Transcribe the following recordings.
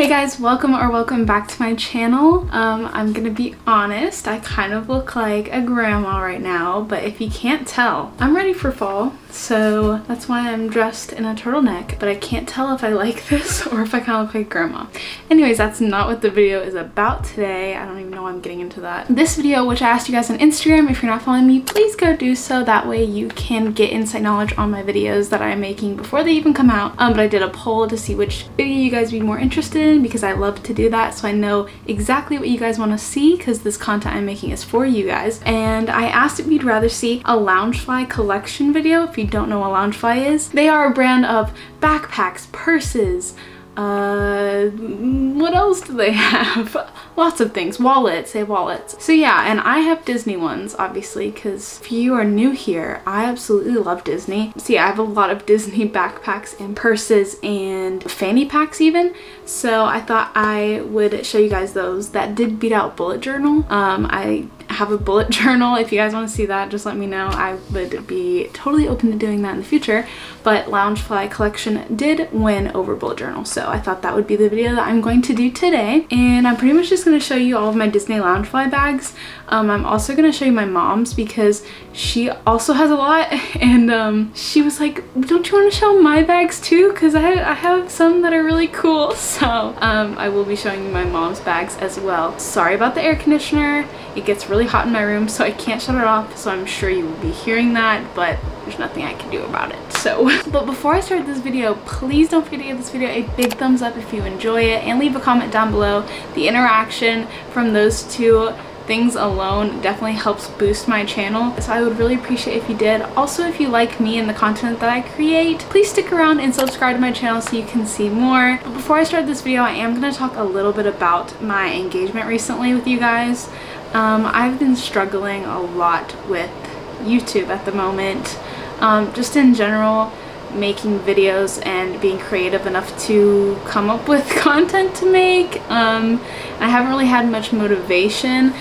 Hey guys, welcome back to my channel. I'm gonna be honest, I kind of look like a grandma right now, but if you can't tell, I'm ready for fall, so that's why I'm dressed in a turtleneck, but I can't tell if I like this or if I kind of look like grandma. Anyways, that's not what the video is about today. I don't even know why I'm getting into that. This video, which I asked you guys on Instagram, if you're not following me, please go do so. That way you can get inside knowledge on my videos that I'm making before they even come out. But I did a poll to see which video you guys would be more interested in, because I love to do that, so I know exactly what you guys want to see, because this content I'm making is for you guys. And I asked if you'd rather see a Loungefly collection video. If you don't know what Loungefly is, they are a brand of backpacks, purses, what else do they have? Lots of things. Wallets. They have wallets. So yeah, and I have Disney ones, obviously, because if you are new here, I absolutely love Disney. So yeah, I have a lot of Disney backpacks and purses and fanny packs even. So I thought I would show you guys those. That did beat out bullet journal. I have a bullet journal. If you guys want to see that, just let me know. I would be totally open to doing that in the future, but Loungefly collection did win over bullet journal, so I thought that would be the video that I'm going to do today. And I'm pretty much just going to show you all of my Disney Loungefly bags. I'm also going to show you my mom's, because she also has a lot, and she was like, don't you want to show my bags too, because I have some that are really cool. So I will be showing you my mom's bags as well. Sorry about the air conditioner, it gets really hot in my room, so I can't shut it off, so I'm sure you will be hearing that, but there's nothing I can do about it. So but before I start this video, please don't forget to give this video a big thumbs up if you enjoy it, and leave a comment down below. The interaction from those two things alone definitely helps boost my channel, so I would really appreciate if you did. Also, if you like me and the content that I create, please stick around and subscribe to my channel so you can see more. But before I start this video, I am going to talk a little bit about my engagement recently with you guys. I've been struggling a lot with YouTube at the moment, just in general, making videos and being creative enough to come up with content to make. I haven't really had much motivation,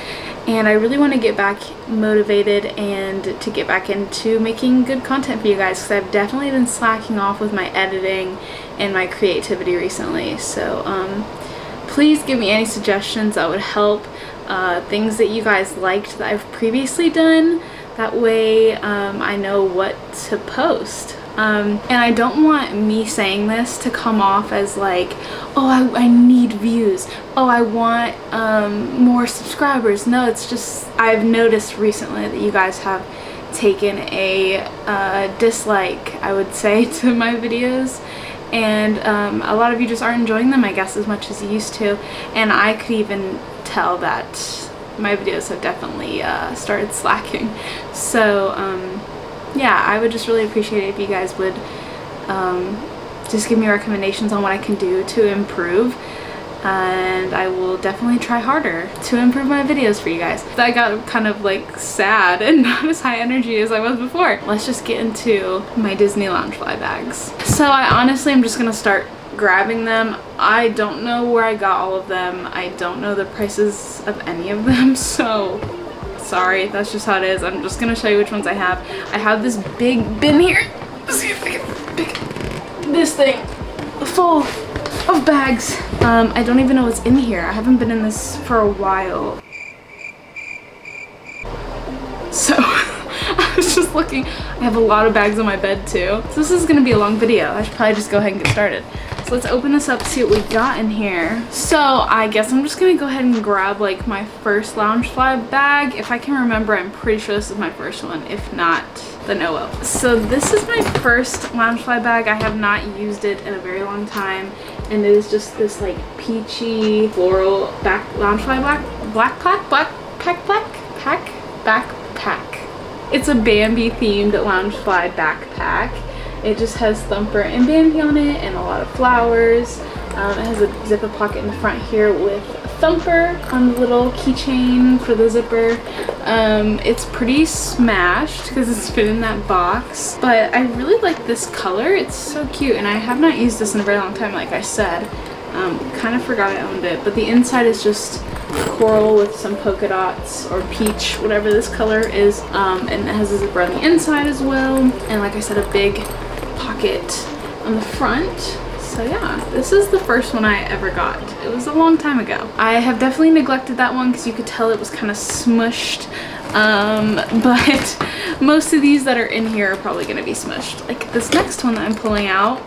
and I really want to get back motivated and to get back into making good content for you guys, because I've definitely been slacking off with my editing and my creativity recently. So please give me any suggestions that would help. Things that you guys liked that I've previously done, that way I know what to post. And I don't want me saying this to come off as like, oh, I need views, oh, I want more subscribers. No, it's just I've noticed recently that you guys have taken a dislike, I would say, to my videos. And a lot of you just aren't enjoying them, I guess, as much as you used to. And I could even tell that my videos have definitely started slacking. So yeah, I would just really appreciate it if you guys would just give me recommendations on what I can do to improve, and I will definitely try harder to improve my videos for you guys. I got kind of like sad and not as high energy as I was before. Let's just get into my Disney Loungefly bags. So I honestly am just gonna start grabbing them. I don't know where I got all of them. I don't know the prices of any of them, so sorry, that's just how it is. I'm just gonna show you which ones I have. I have this big bin here. Let's see if I can pick this thing full of bags. I don't even know what's in here. I haven't been in this for a while. So I was just looking. I have a lot of bags on my bed too. So this is gonna be a long video. I should probably just go ahead and get started. So let's open this up, see what we got in here. So I guess I'm just gonna go ahead and grab like my first Loungefly bag. If I can remember, I'm pretty sure this is my first one. If not, then oh well. So this is my first Loungefly bag. I have not used it in a very long time. And it is just this like peachy floral back Loungefly backpack. It's a Bambi themed Loungefly backpack. It just has Thumper and Bambi on it, and a lot of flowers. It has a zipper pocket in the front here with Thumper on the little keychain for the zipper. It's pretty smashed because it's been in that box, but I really like this color. It's so cute, and I have not used this in a very long time, like I said. Kind of forgot I owned it, but the inside is just coral with some polka dots, or peach, whatever this color is, and it has a zipper on the inside as well, and like I said, a big pocket on the front. So yeah, this is the first one I ever got. It was a long time ago. I have definitely neglected that one because you could tell it was kind of smushed. But most of these that are in here are probably gonna be smushed. Like this next one that I'm pulling out,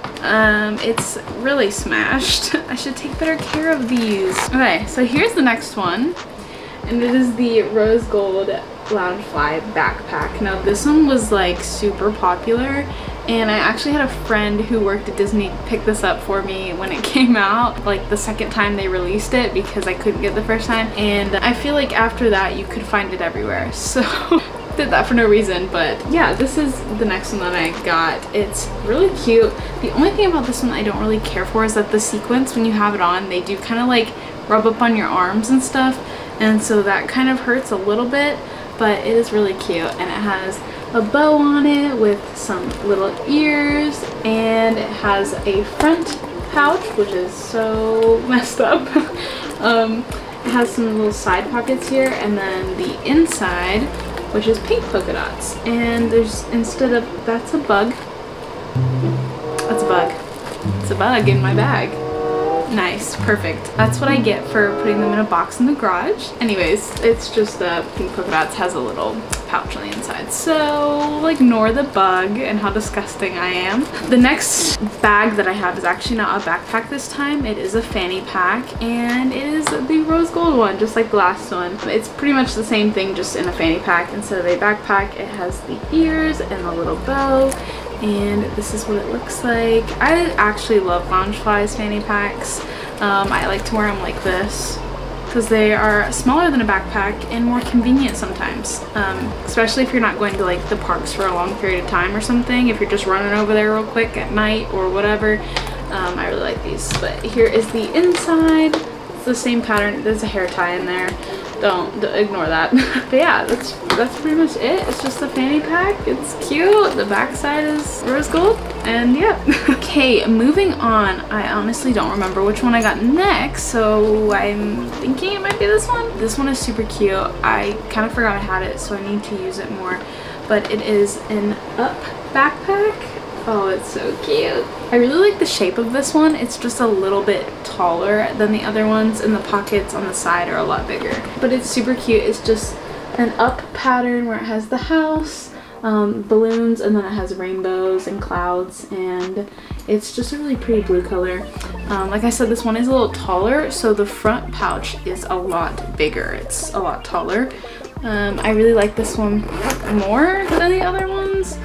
it's really smashed. I should take better care of these. Okay, so here's the next one, and it is the rose gold Loungefly backpack. Now this one was like super popular, and I actually had a friend who worked at Disney pick this up for me when it came out, like the second time they released it, because I couldn't get the first time. And I feel like after that you could find it everywhere, so did that for no reason. But yeah, this is the next one that I got. It's really cute. The only thing about this one I don't really care for is that the sequins, when you have it on, they do kind of like rub up on your arms and stuff, and so that kind of hurts a little bit. But it is really cute, and it has a bow on it with some little ears, and it has a front pouch, which is so messed up. It has some little side pockets here, and then the inside, which is pink polka dots. And there's, instead of, that's a bug. That's a bug. It's a bug in my bag. Nice, perfect. That's what I get for putting them in a box in the garage. Anyways, it's just the pink polka dots, has a little pouch on the inside. So ignore the bug and how disgusting I am. The next bag that I have is actually not a backpack this time. It is a fanny pack, and it is the rose gold one, just like the last one. It's pretty much the same thing, just in a fanny pack instead of a backpack. It has the ears and the little bow. And this is what it looks like. I actually love Loungefly's fanny packs. I like to wear them like this because they are smaller than a backpack and more convenient sometimes, especially if you're not going to like the parks for a long period of time or something, if you're just running over there real quick at night or whatever. I really like these. But here is the inside. It's the same pattern. There's a hair tie in there. Don't ignore that. But yeah, that's pretty much it. It's just a fanny pack. It's cute. The back side is rose gold, and yeah. Okay, moving on. I honestly don't remember which one I got next, so I'm thinking it might be this one. This one is super cute. I kind of forgot I had it, so I need to use it more. But it is an up backpack. Oh, it's so cute. I really like the shape of this one. It's just a little bit taller than the other ones, and the pockets on the side are a lot bigger. But it's super cute. It's just an up pattern where it has the house, balloons, and then it has rainbows and clouds, and it's just a really pretty blue color. Like I said, this one is a little taller, so the front pouch is a lot bigger. It's a lot taller. I really like this one more than the other ones.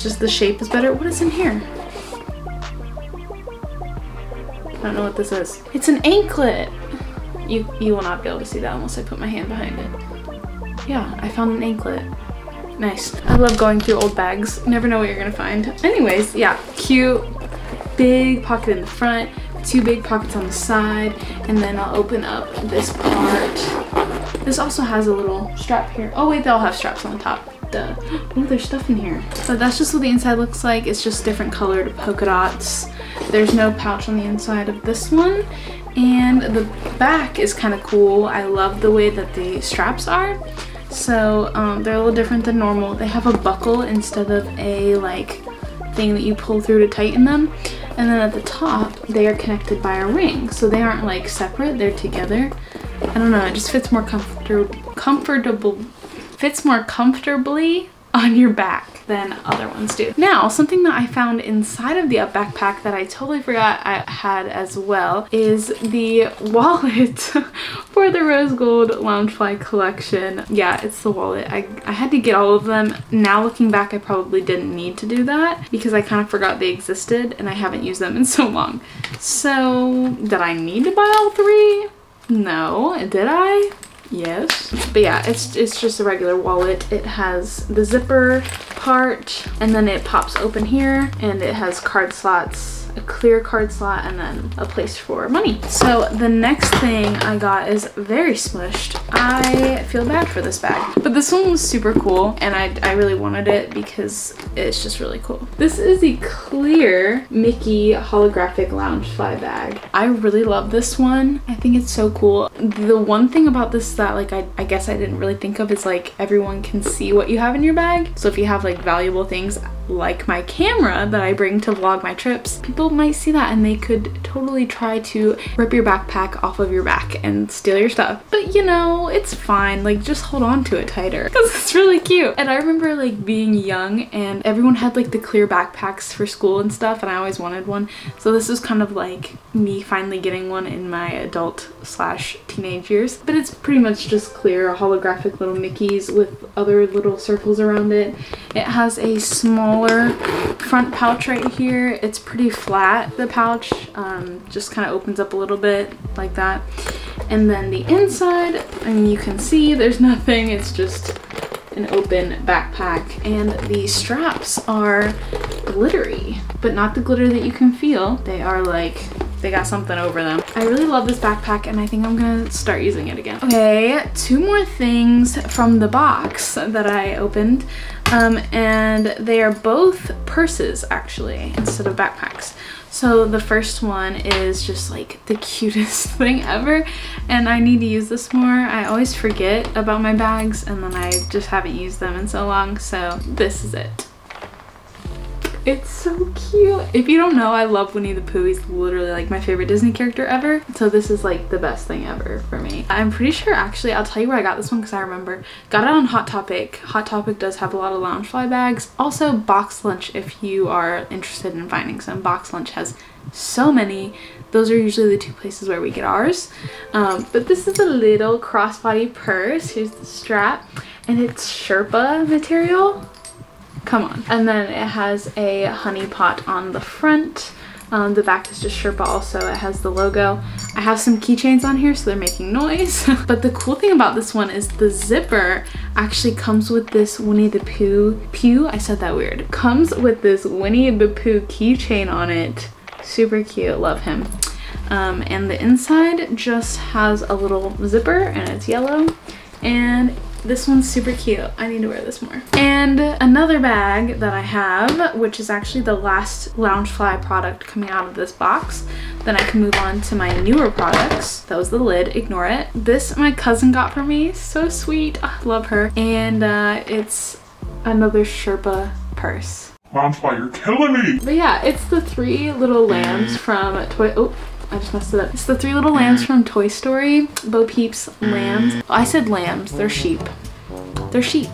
Just the shape is better. What is in here? I don't know what this is. It's an anklet. You will not be able to see that unless I put my hand behind it. Yeah, I found an anklet. Nice. I love going through old bags. Never know what you're gonna find. Anyways, yeah, cute. Big pocket in the front, two big pockets on the side, and then I'll open up this part. This also has a little strap here. Oh wait, they all have straps on the top. Duh. Oh, there's stuff in here. So that's just what the inside looks like. It's just different colored polka dots. There's no pouch on the inside of this one. And the back is kind of cool. I love the way that the straps are. So they're a little different than normal. They have a buckle instead of a like thing that you pull through to tighten them. And then at the top, they are connected by a ring. So they aren't like separate, they're together. I don't know, it just fits more comfortably on your back than other ones do. Now, something that I found inside of the up backpack that I totally forgot I had as well is the wallet for the rose gold Loungefly collection. Yeah, it's the wallet. I had to get all of them. Now looking back, I probably didn't need to do that because I kind of forgot they existed and I haven't used them in so long. So, did I need to buy all three? No. Did I? Yes. But yeah, it's just a regular wallet. It has the zipper part, and then it pops open here, and it has card slots, a clear card slot, and then a place for money. So the next thing I got is very smushed. I feel bad for this bag, but this one was super cool, and I really wanted it because it's just really cool. This is the clear Mickey holographic Loungefly bag. I really love this one. I think it's so cool. The one thing about this that like I guess I didn't really think of is like everyone can see what you have in your bag. So if you have like valuable things, like my camera that I bring to vlog my trips, people might see that and they could totally try to rip your backpack off of your back and steal your stuff. But you know, it's fine, like just hold on to it tighter because it's really cute. And I remember like being young and everyone had like the clear backpacks for school and stuff, and I always wanted one. So this was kind of like me finally getting one in my adult slash teenage years. But it's pretty much just clear holographic little Mickeys with other little circles around it. It has a smaller front pouch right here. It's pretty flat, the pouch, just kind of opens up a little bit like that. And then the inside, I mean, you can see there's nothing, it's just an open backpack. And the straps are glittery, but not the glitter that you can feel. They are like, they got something over them. I really love this backpack and I think I'm gonna start using it again. Okay, two more things from the box that I opened. And they are both purses actually, instead of backpacks. So the first one is just like the cutest thing ever, and I need to use this more. I always forget about my bags and then I just haven't used them in so long, so this is it. It's so cute. If you don't know, I love Winnie the Pooh. He's literally like my favorite Disney character ever. So this is like the best thing ever for me. I'm pretty sure, actually, I'll tell you where I got this one because I remember. Got it on Hot Topic. Hot Topic does have a lot of Loungefly bags. Also Box Lunch, if you are interested in finding some. Box Lunch has so many. Those are usually the two places where we get ours. But this is a little crossbody purse. Here's the strap and it's Sherpa material. Come on. And then it has a honey pot on the front. The back is just Sherpa also. It has the logo. I have some keychains on here so they're making noise. But the cool thing about this one is the zipper actually comes with this Winnie the Pooh. I said that weird. Comes with this Winnie the Pooh keychain on it. Super cute. Love him. And the inside just has a little zipper and it's yellow. And this one's super cute. I need to wear this more. And another bag that I have, which is actually the last Loungefly product coming out of this box. Then I can move on to my newer products. That was the lid, ignore it. This my cousin got for me, so sweet. I love her. And it's another Sherpa purse. Loungefly, you're killing me! But yeah, it's the three little lambs from Toy... Oh. I just messed it up. It's the three little lambs from Toy Story. Bo Peep's lambs. I said lambs. They're sheep. They're sheep.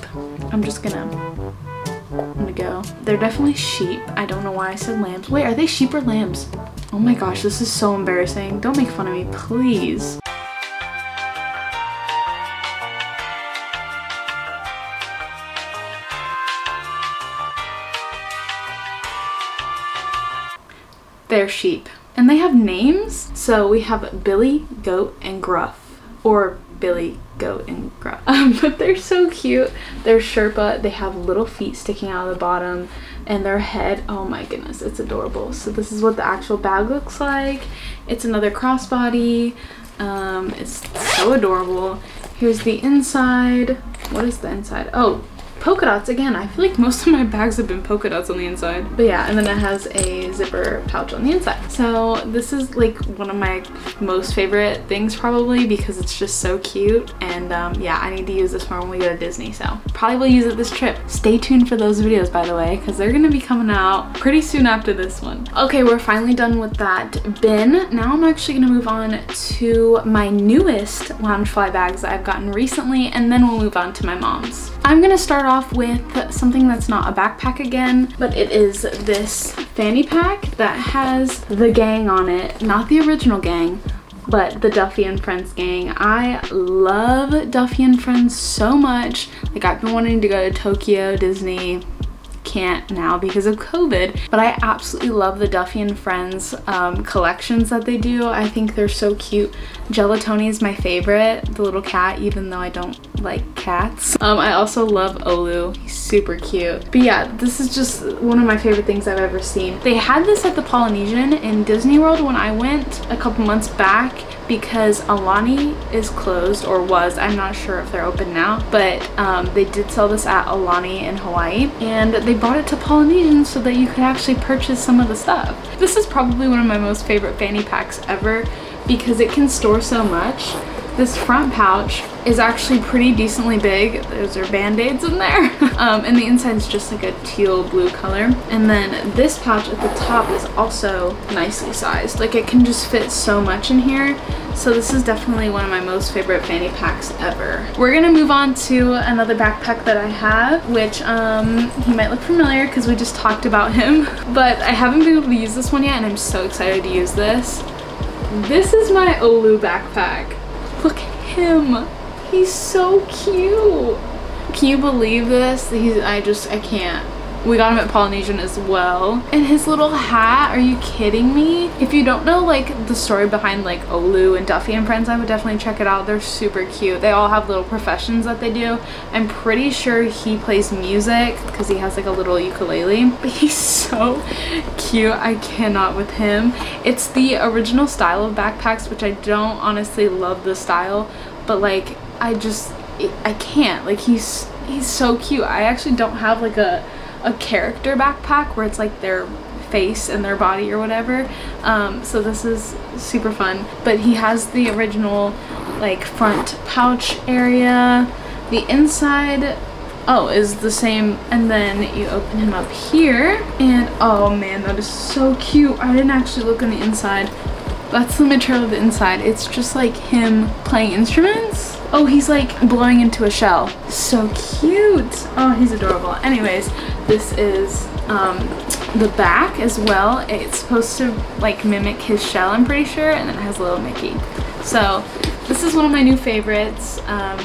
I'm gonna go. They're definitely sheep. I don't know why I said lambs. Wait, are they sheep or lambs? Oh my gosh, this is so embarrassing. Don't make fun of me, please. They're sheep. And they have names. So we have Billy, Goat, and Gruff, or Billy, Goat, and Gruff. But they're so cute. They're Sherpa. They have little feet sticking out of the bottom, and their head, oh my goodness, it's adorable. So this is what the actual bag looks like. It's another crossbody. It's so adorable. Here's the inside. What is the inside? Oh, polka dots again. I feel like most of my bags have been polka dots on the inside. But yeah, and then it has a zipper pouch on the inside. So this is like one of my most favorite things probably because it's just so cute. And yeah, I need to use this more when we go to Disney, so probably will use it this trip. Stay tuned for those videos, by the way, because they're gonna be coming out pretty soon after this one. Okay, we're finally done with that bin. Now I'm actually gonna move on to my newest Loungefly bags that I've gotten recently, and then we'll move on to my mom's. I'm gonna start off with something that's not a backpack again, but it is this fanny pack that has the gang on it. Not the original gang, but the Duffy and Friends gang. I love Duffy and Friends so much. Like, I've been wanting to go to Tokyo Disney, can't now because of COVID, but I absolutely love the Duffy and Friends collections that they do. I think they're so cute. Gelatoni is my favorite, the little cat, even though I don't like cats. I also love Olu, he's super cute. But yeah, this is just one of my favorite things I've ever seen. They had this at the Polynesian in Disney World when I went a couple months back because Alani is closed, or was, I'm not sure if they're open now, but they did sell this at Alani in Hawaii, and they brought it to Polynesian so that you could actually purchase some of the stuff. This is probably one of my most favorite fanny packs ever because it can store so much. This front pouch is actually pretty decently big. Those are Band-Aids in there. And the inside's just like a teal blue color. And then this pouch at the top is also nicely sized. Like it can just fit so much in here. So this is definitely one of my most favorite fanny packs ever. We're gonna move on to another backpack that I have, which he might look familiar because we just talked about him. But I haven't been able to use this one yet and I'm so excited to use this. This is my Olu backpack. Look at him. He's so cute. Can you believe this? I can't. We got him at Polynesian as well. And his little hat, are you kidding me? If you don't know like the story behind like Olu and Duffy and Friends, I would definitely check it out. They're super cute. They all have little professions that they do. I'm pretty sure he plays music because he has like a little ukulele. But he's so cute. I cannot with him. It's the original style of backpacks, which I don't honestly love the style, but like I can't. Like he's so cute. I actually don't have like a character backpack where it's like their face and their body or whatever, so this is super fun. But he has the original like front pouch area. The inside is the same, and then you open him up here and oh man, that is so cute. I didn't actually look on the inside. That's the material of the inside. It's just like him playing instruments. Oh, he's like blowing into a shell. So cute. Oh, he's adorable. Anyways, this is the back as well. It's supposed to like mimic his shell, I'm pretty sure, and then it has a little Mickey. So this is one of my new favorites.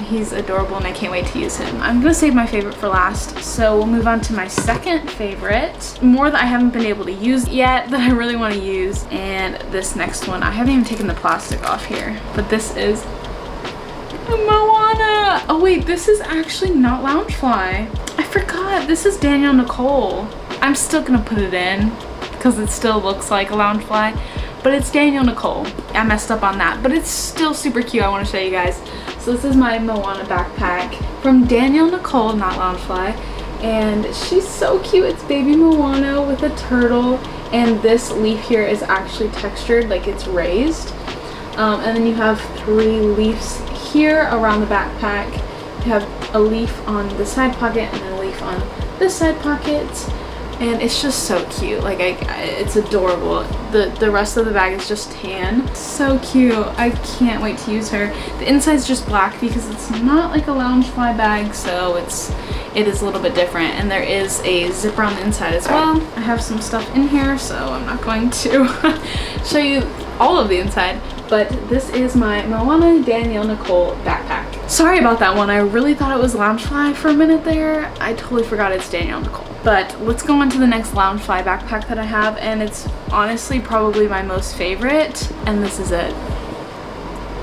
He's adorable and I can't wait to use him. I'm gonna save my favorite for last, so we'll move on to my second favorite. More that I haven't been able to use yet that I really want to use, and this next one, I haven't even taken the plastic off here, but this is Moana. Oh wait, this is actually not Loungefly. I forgot, this is Danielle Nicole. I'm still gonna put it in because it still looks like a Loungefly. But it's Danielle Nicole. I messed up on that, but it's still super cute. I want to show you guys. So this is my Moana backpack from Danielle Nicole, not Loungefly, and she's so cute. It's baby Moana with a turtle, and this leaf here is actually textured, like it's raised. And then you have three leaves here around the backpack. You have a leaf on the side pocket and a leaf on this side pocket. And it's just so cute. Like it's adorable. The rest of the bag is just tan. So cute. I can't wait to use her. The inside's just black because it's not like a Loungefly bag, so it is a little bit different. And there is a zipper on the inside as well. I have some stuff in here, so I'm not going to show you all of the inside, but this is my Moana Danielle Nicole backpack. Sorry about that one. I really thought it was Loungefly for a minute there. I totally forgot it's Danielle Nicole. But let's go on to the next Loungefly backpack that I have, and it's honestly probably my most favorite, and this is it.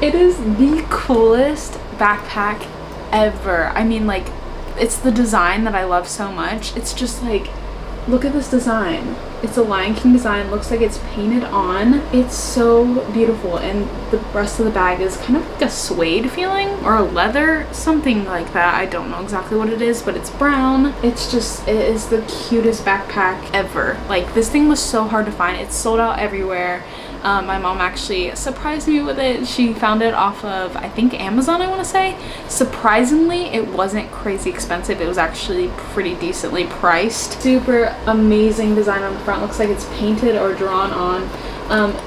It is the coolest backpack ever. I mean, like, it's the design that I love so much. It's just like, look at this design. It's a Lion King design. Looks like it's painted on. It's so beautiful, and the rest of the bag is kind of like a suede feeling or a leather, something like that. I don't know exactly what it is, but it's brown. It's just, it is the cutest backpack ever. Like, this thing was so hard to find. It's sold out everywhere. My mom actually surprised me with it. She found it off of, I think, Amazon, I want to say. Surprisingly, it wasn't crazy expensive. It was actually pretty decently priced. Super amazing design on the front. Looks like it's painted or drawn on.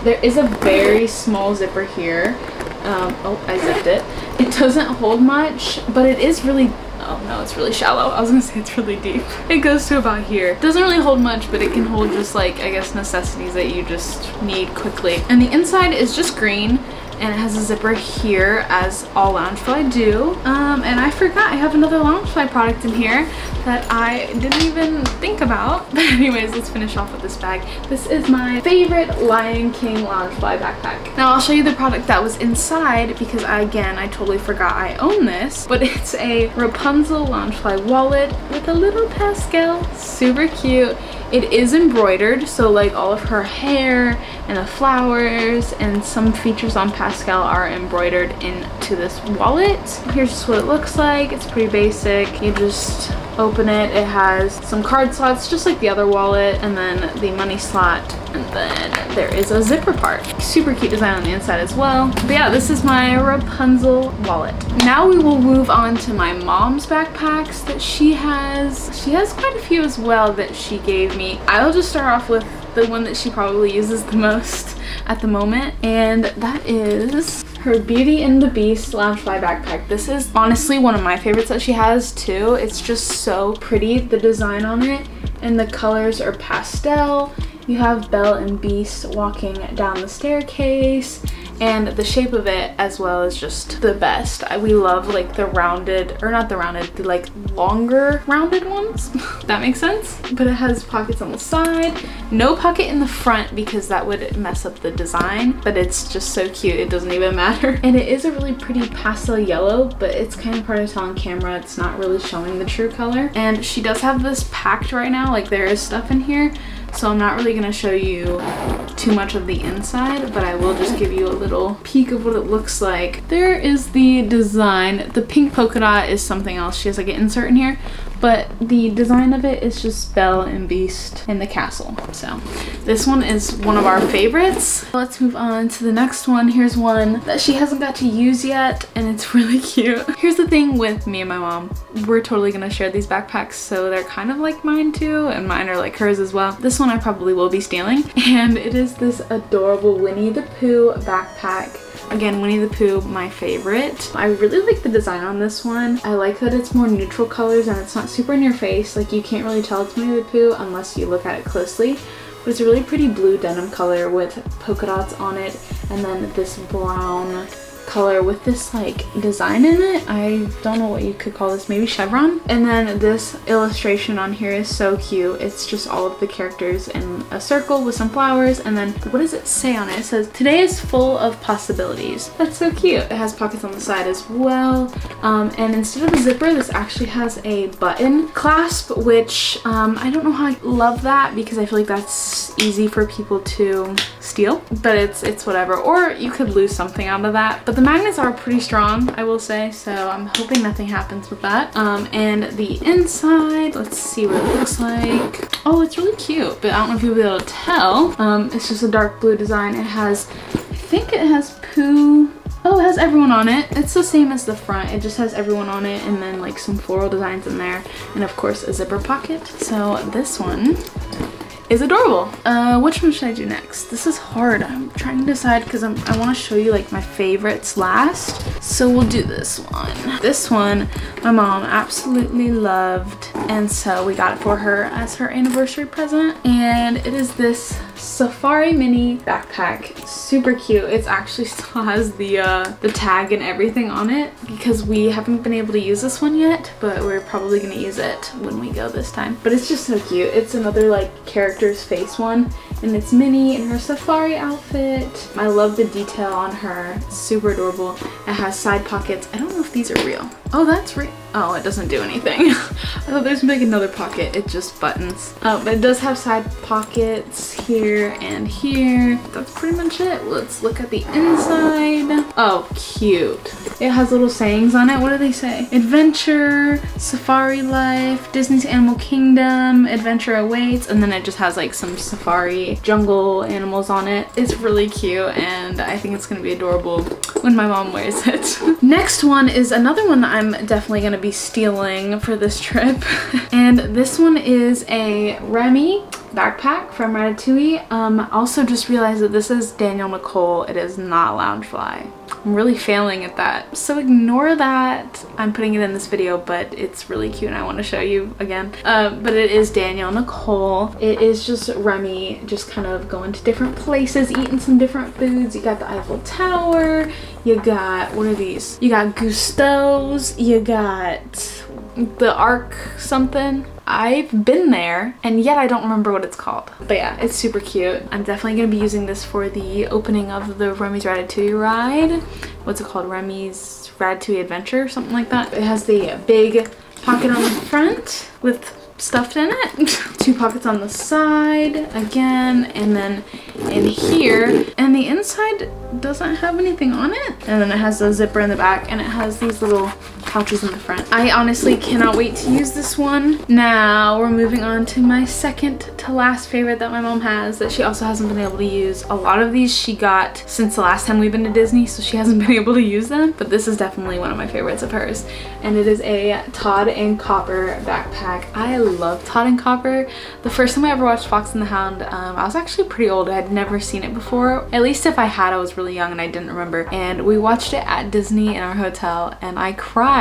There is a very small zipper here. Oh, I zipped it. It doesn't hold much, but it is really... Oh no, it's really shallow. I was gonna say it's really deep. It goes to about here. Doesn't really hold much, but it can hold just like, I guess, necessities that you just need quickly. And the inside is just green, and it has a zipper here, as all Loungefly do. And I forgot I have another Loungefly product in here that I didn't even think about. But anyways, let's finish off with this bag. This is my favorite Lion King Loungefly backpack. Now I'll show you the product that was inside because I totally forgot I own this, but it's a Rapunzel Loungefly wallet with a little Pascal. Super cute. It is embroidered, so like all of her hair and the flowers and some features on Pascal are embroidered into this wallet. Here's just what it looks like. It's pretty basic. You just open it. It has some card slots just like the other wallet, and then the money slot, and then there is a zipper part. Super cute design on the inside as well. But yeah, this is my Rapunzel wallet. Now we will move on to my mom's backpacks that she has. She has quite a few as well that she gave me. I'll just start off with the one that she probably uses the most at the moment, and that is her Beauty and the Beast Loungefly backpack. This is honestly one of my favorites that she has too. It's just so pretty, the design on it, and the colors are pastel. You have Belle and Beast walking down the staircase, and the shape of it as well is just the best. We love like the rounded, or not the rounded, the like longer rounded ones. That makes sense. But it has pockets on the side, no pocket in the front because that would mess up the design, but it's just so cute it doesn't even matter. And it is a really pretty pastel yellow, but it's kind of hard to tell on camera. It's not really showing the true color. And she does have this packed right now, like there is stuff in here, so I'm not really gonna show you too much of the inside, but I will just give you a little peek of what it looks like. There is the design. The pink polka dot is something else. She has like an insert in here, but the design of it is just Belle and Beast in the castle. So this one is one of our favorites. Let's move on to the next one. Here's one that she hasn't got to use yet, and it's really cute. Here's the thing with me and my mom. We're totally gonna share these backpacks, so they're kind of like mine too, and mine are like hers as well. This one I probably will be stealing, and it is this adorable Winnie the Pooh backpack. Again, Winnie the Pooh, my favorite. I really like the design on this one. I like that it's more neutral colors and it's not super in your face. Like you can't really tell it's Winnie the Pooh unless you look at it closely. But it's a really pretty blue denim color with polka dots on it, and then this brown color with this like design in it. I don't know what you could call this, maybe chevron. And then this illustration on here is so cute. It's just all of the characters in a circle with some flowers, and then what does it say on it? It says, "Today is full of possibilities." That's so cute. It has pockets on the side as well, and instead of a zipper, this actually has a button clasp, which I don't know how I love that because I feel like that's easy for people to steal, but it's whatever. Or you could lose something out of that, but the magnets are pretty strong, I will say, so I'm hoping nothing happens with that. And the inside, let's see what it looks like. Oh, it's really cute, but I don't know if you'll be able to tell. It's just a dark blue design. It has, I think it has Pooh. Oh, it has everyone on it. It's the same as the front. It just has everyone on it, and then like some floral designs in there, and of course a zipper pocket. So this one is adorable. Which one should I do next? This is hard. I'm trying to decide because I want to show you like my favorites last. So we'll do this one. This one my mom absolutely loved, and so we got it for her as her anniversary present. And it is this Safari mini backpack. Super cute. It's actually still has the tag and everything on it because we haven't been able to use this one yet, but we're probably gonna use it when we go this time. But it's just so cute. It's another like character's face one, and it's Minnie in her safari outfit. I love the detail on her. It's super adorable. It has side pockets. I don't know if these are real. Oh, that's real. Oh, it doesn't do anything. I thought there's like another pocket. It just buttons. But it does have side pockets here and here. That's pretty much it. Let's look at the inside. Oh, cute. It has little sayings on it. What do they say? Adventure, safari life, Disney's Animal Kingdom, adventure awaits. And then it just has like some safari jungle animals on it. It's really cute, and I think it's gonna be adorable when my mom wears it. Next one is another one that I'm definitely gonna be stealing for this trip. And this one is a Remy backpack from Ratatouille. Also just realized that this is Danielle Nicole. It is not Loungefly. I'm really failing at that, so ignore that. I'm putting it in this video, but it's really cute and I want to show you again. But it is Danielle Nicole. It is just Remy just kind of going to different places, eating some different foods. You got the Eiffel Tower, you got, what are these? You got Gusteaux's, you got the Arc something. I've been there and yet I don't remember what it's called. But yeah, it's super cute. I'm definitely gonna be using this for the opening of the Remy's Ratatouille ride. What's it called? Remy's Ratatouille Adventure, something like that. It has the big pocket on the front with stuffed in it. Two pockets on the side again, and then in here, and the inside doesn't have anything on it. And then it has a zipper in the back, and it has these little pouches in the front. I honestly cannot wait to use this one. Now we're moving on to my second to last favorite that my mom has that she also hasn't been able to use. A lot of these she got since the last time we've been to Disney, so she hasn't been able to use them, but this is definitely one of my favorites of hers, and it is a Tod and Copper backpack. I love Tod and Copper. The first time I ever watched Fox and the Hound, I was actually pretty old. I had never seen it before. At least if I had, I was really young and I didn't remember, and we watched it at Disney in our hotel, and I cried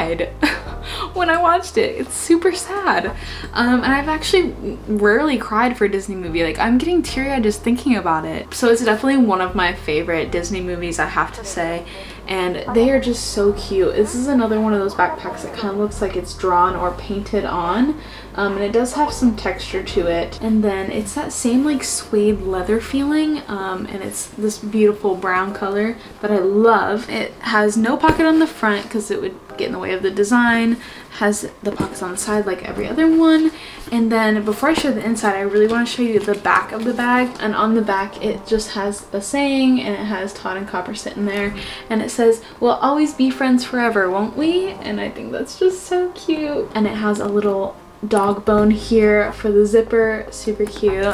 when I watched it. It's super sad. And I've actually rarely cried for a Disney movie. Like, I'm getting teary-eyed just thinking about it. So it's definitely one of my favorite Disney movies, I have to say. And they are just so cute. This is another one of those backpacks that kind of looks like it's drawn or painted on, and it does have some texture to it. And then it's that same like suede leather feeling, and it's this beautiful brown color that I love. It has no pocket on the front because it would get in the way of the design. Has the pockets on the side like every other one. And then before I show the inside, I really want to show you the back of the bag. And on the back, it just has a saying, and it has Tod and Copper sitting there, and it says, "We'll always be friends forever, won't we?" And I think that's just so cute. And it has a little dog bone here for the zipper. Super cute.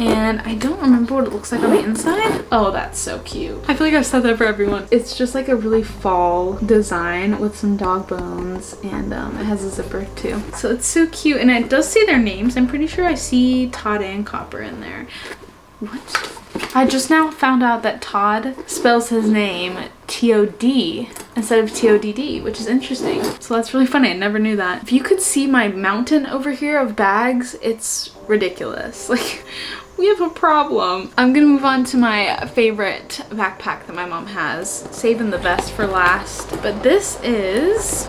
And I don't remember what it looks like on the inside. Oh, that's so cute. I feel like I've said that for everyone. It's just like a really fall design with some dog bones, and it has a zipper too. So it's so cute, and it does say their names. I'm pretty sure I see Tod and Copper in there. What? I just now found out that Tod spells his name T-O-D instead of T-O-D-D, which is interesting. So that's really funny. I never knew that. If you could see my mountain over here of bags, it's ridiculous. Like, we have a problem. I'm gonna move on to my favorite backpack that my mom has, saving the best for last. But this is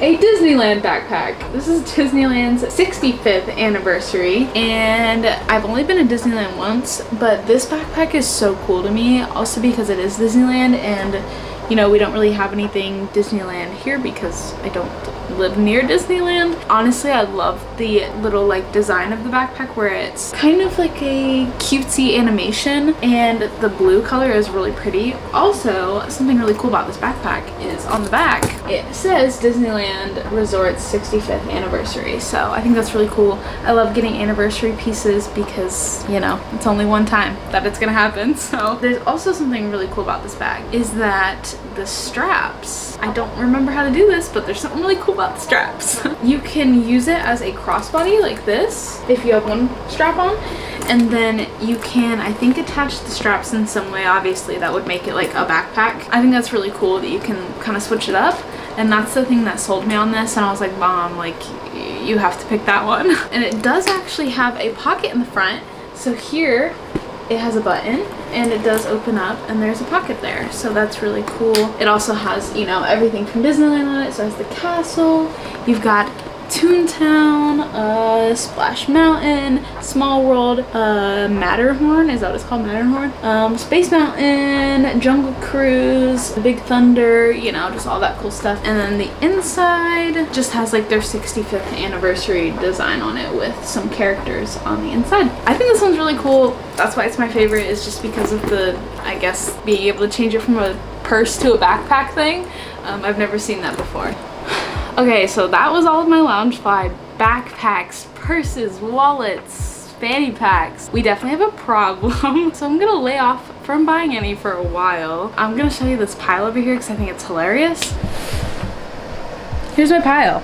a Disneyland backpack. This is Disneyland's 65th anniversary, and I've only been to Disneyland once, but this backpack is so cool to me, also because it is Disneyland, and you know, we don't really have anything Disneyland here because I don't live near Disneyland. Honestly, I love the little like design of the backpack where it's kind of like a cutesy animation, and the blue color is really pretty. Also, something really cool about this backpack is on the back it says Disneyland Resort's 65th anniversary, so I think that's really cool. I love getting anniversary pieces because, you know, it's only one time that it's gonna happen. So there's also something really cool about this bag is that the straps, I don't remember how to do this, but there's something really cool about the straps. You can use it as a crossbody like this if you have one strap on, and then you can, I think, attach the straps in some way. Obviously that would make it like a backpack. I think that's really cool that you can kind of switch it up, and that's the thing that sold me on this, and I was like, Mom, like, you have to pick that one. And it does actually have a pocket in the front, so here it has a button, and it does open up, and there's a pocket there, so that's really cool. It also has, you know, everything from Disneyland on it, so it has the castle, you've got Toontown, Splash Mountain, Small World, Matterhorn, is that what it's called? Matterhorn? Space Mountain, Jungle Cruise, Big Thunder, you know, just all that cool stuff. And then the inside just has like their 65th anniversary design on it with some characters on the inside. I think this one's really cool. That's why it's my favorite, is just because of the, I guess, being able to change it from a purse to a backpack thing. I've never seen that before. Okay, so that was all of my Loungefly backpacks, purses, wallets, fanny packs. We definitely have a problem, so I'm gonna lay off from buying any for a while. I'm gonna show you this pile over here because I think it's hilarious. Here's my pile.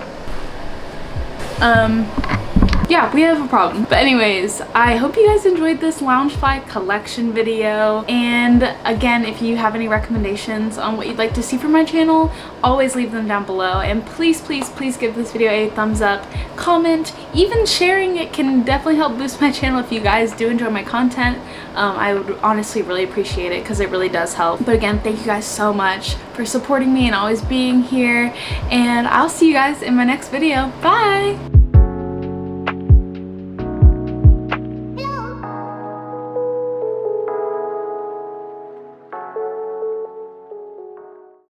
Yeah, we have a problem. But anyways, I hope you guys enjoyed this Loungefly collection video. And again, if you have any recommendations on what you'd like to see from my channel, always leave them down below. And please, please, please give this video a thumbs up, comment, even sharing it can definitely help boost my channel if you guys do enjoy my content. I would honestly really appreciate it because it really does help. But again, thank you guys so much for supporting me and always being here. And I'll see you guys in my next video. Bye!